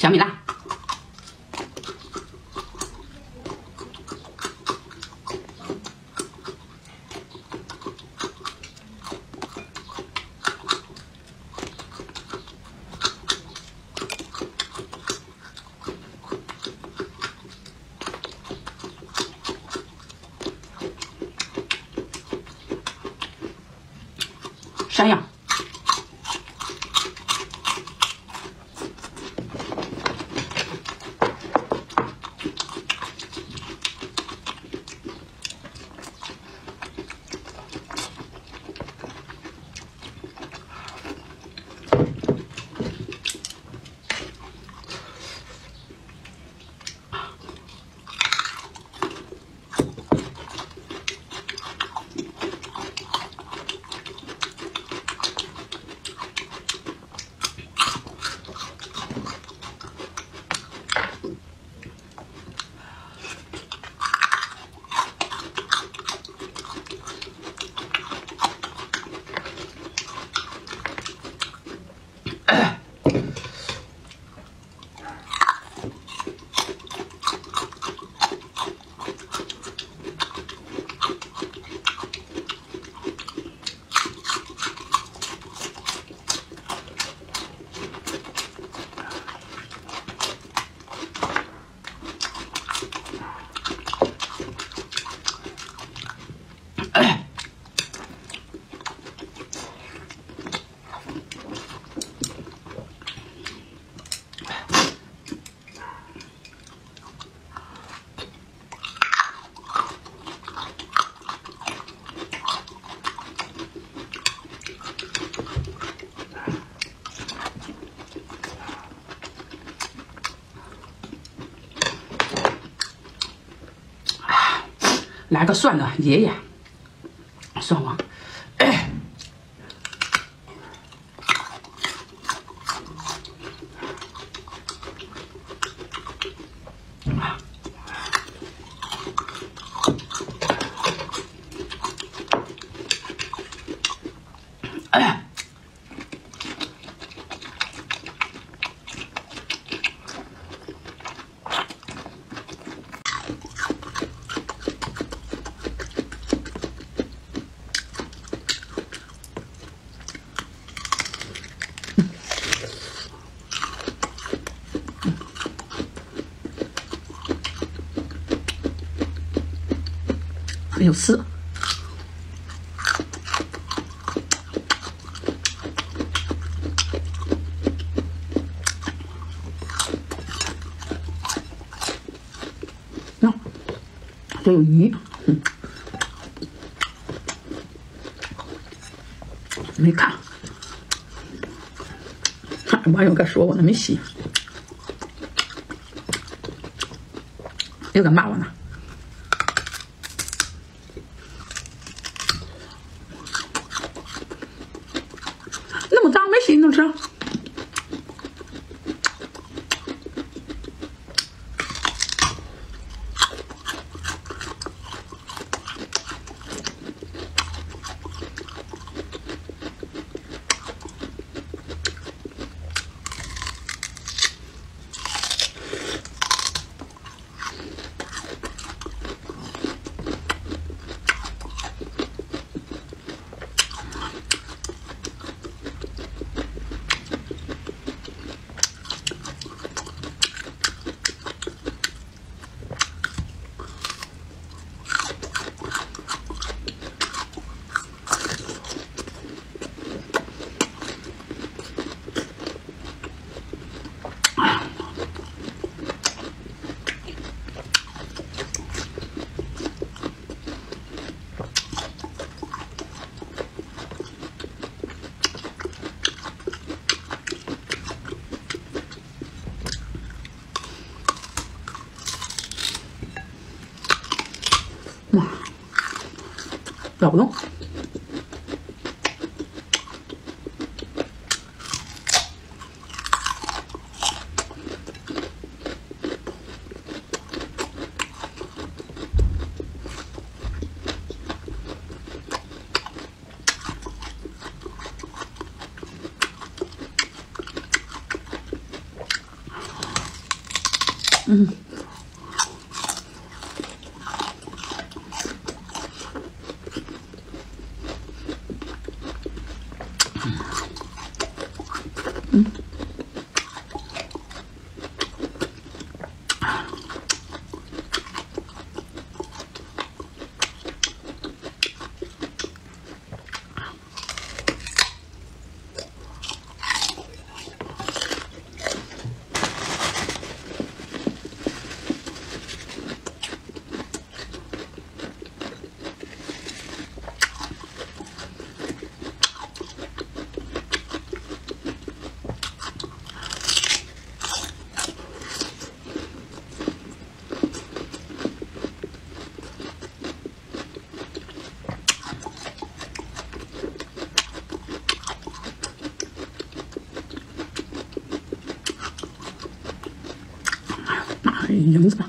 小米辣。山药。 来个蒜的爷爷，蒜王。 有刺。 喏，这有鱼，没看，网友该说我呢，没洗，又敢骂我呢。 你能吃？哇，咬不动。你们吧。